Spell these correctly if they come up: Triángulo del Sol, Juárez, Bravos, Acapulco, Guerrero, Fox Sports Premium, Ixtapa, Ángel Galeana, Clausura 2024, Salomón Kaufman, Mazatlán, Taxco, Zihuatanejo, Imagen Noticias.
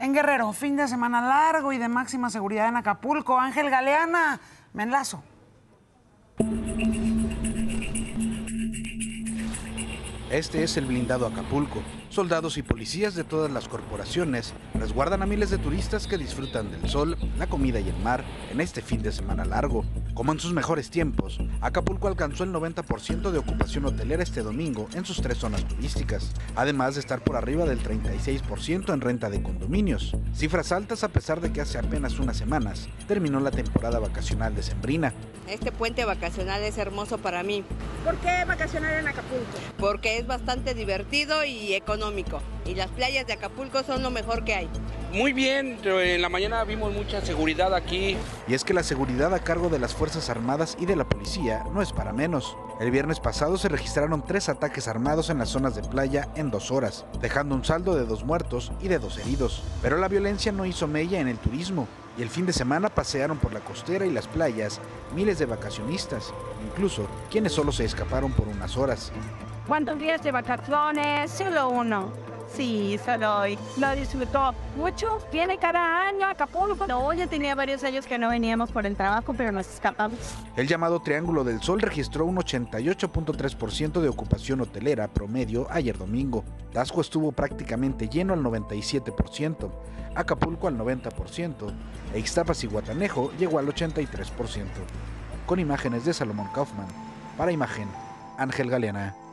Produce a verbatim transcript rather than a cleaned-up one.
En Guerrero, fin de semana largo y de máxima seguridad en Acapulco. Ángel Galeana, me enlazo. Este es el blindado Acapulco. Soldados y policías de todas las corporaciones resguardan a miles de turistas que disfrutan del sol, la comida y el mar en este fin de semana largo. Como en sus mejores tiempos, Acapulco alcanzó el noventa por ciento de ocupación hotelera este domingo en sus tres zonas turísticas, además de estar por arriba del treinta y seis por ciento en renta de condominios. Cifras altas a pesar de que hace apenas unas semanas terminó la temporada vacacional decembrina. Este puente vacacional es hermoso para mí. ¿Por qué vacacionar en Acapulco? Porque es bastante divertido y económico, y las playas de Acapulco son lo mejor que hay. Muy bien, en la mañana vimos mucha seguridad aquí. Y es que la seguridad a cargo de las Fuerzas Armadas y de la policía no es para menos. El viernes pasado se registraron tres ataques armados en las zonas de playa en dos horas, dejando un saldo de dos muertos y de dos heridos. Pero la violencia no hizo mella en el turismo, y el fin de semana pasearon por la costera y las playas miles de vacacionistas, incluso quienes solo se escaparon por unas horas. ¿Cuántos días de vacaciones? Solo uno. Sí, solo hoy. Lo disfrutó mucho. Viene cada año a Acapulco. No, ya tenía varios años que no veníamos por el trabajo, pero nos escapamos. El llamado Triángulo del Sol registró un ochenta y ocho punto tres por ciento de ocupación hotelera promedio ayer domingo. Taxco estuvo prácticamente lleno al noventa y siete por ciento, Acapulco al noventa por ciento e Ixtapa y Zihuatanejo llegó al ochenta y tres por ciento. Con imágenes de Salomón Kaufman, para Imagen, Ángel Galeana.